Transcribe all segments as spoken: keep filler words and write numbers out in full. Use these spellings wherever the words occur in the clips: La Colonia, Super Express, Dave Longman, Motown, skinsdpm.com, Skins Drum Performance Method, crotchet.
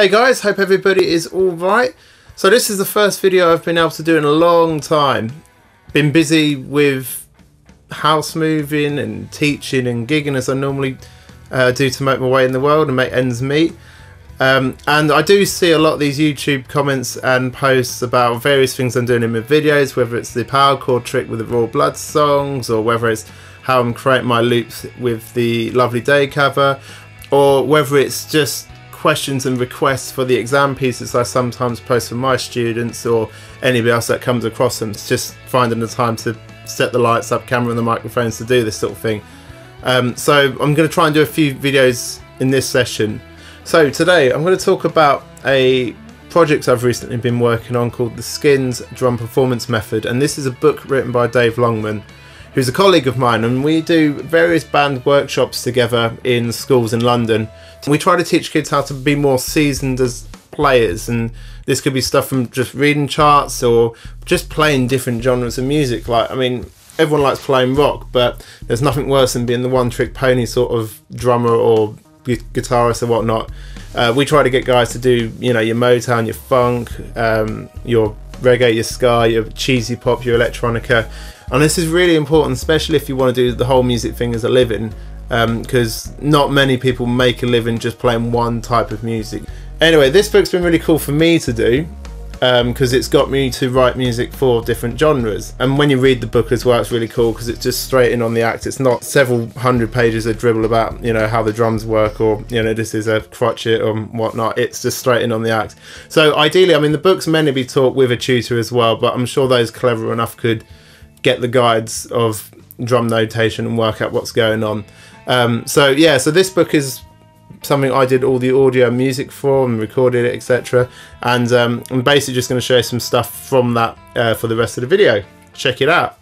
Hey guys, hope everybody is all right. So this is the first video I've been able to do in a long time. Been busy with house moving and teaching and gigging as I normally uh, do to make my way in the world and make ends meet. Um, and I do see a lot of these YouTube comments and posts about various things I'm doing in my videos, whether it's the power chord trick with the Raw Blood songs, or whether it's how I'm creating my loops with the Lovely Day cover, or whether it's just questions and requests for the exam pieces I sometimes post for my students or anybody else that comes across them. It's just finding the time to set the lights up, camera and the microphones to do this sort of thing. Um, so I'm going to try and do a few videos in this session. So today I'm going to talk about a project I've recently been working on called the Skins Drum Performance Method, and this is a book written by Dave Longman, who's a colleague of mine, and we do various band workshops together in schools in London. We try to teach kids how to be more seasoned as players, and this could be stuff from just reading charts or just playing different genres of music. Like, I mean, everyone likes playing rock, but there's nothing worse than being the one-trick pony sort of drummer or guitarists or whatnot. Uh, we try to get guys to do, you know, your Motown, your funk, um, your reggae, your ska, your cheesy pop, your electronica. And this is really important, especially if you want to do the whole music thing as a living, because um, not many people make a living just playing one type of music. Anyway, this book's been really cool for me to do, because um, it's got me to write music for different genres. And when you read the book as well, it's really cool because it's just straight in on the act. It's not several hundred pages of dribble about, you know, how the drums work, or, you know, this is a crotchet or whatnot. It's just straight in on the act. So ideally, I mean, the book's meant to be taught with a tutor as well, but I'm sure those clever enough could get the guides of drum notation and work out what's going on. Um, so yeah, so this book is something I did all the audio and music for and recorded it, et cetera. And um, I'm basically just going to show you some stuff from that uh, for the rest of the video. Check it out.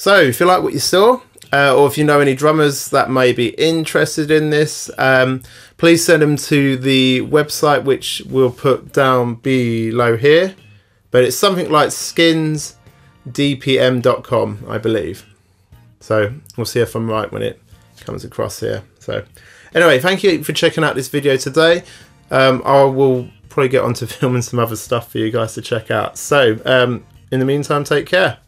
So if you like what you saw, uh, or if you know any drummers that may be interested in this, um, please send them to the website, which we'll put down below here, but it's something like skins d p m dot com, I believe. So we'll see if I'm right when it comes across here. So anyway, thank you for checking out this video today. Um, I will probably get on to filming some other stuff for you guys to check out. So um, in the meantime, take care.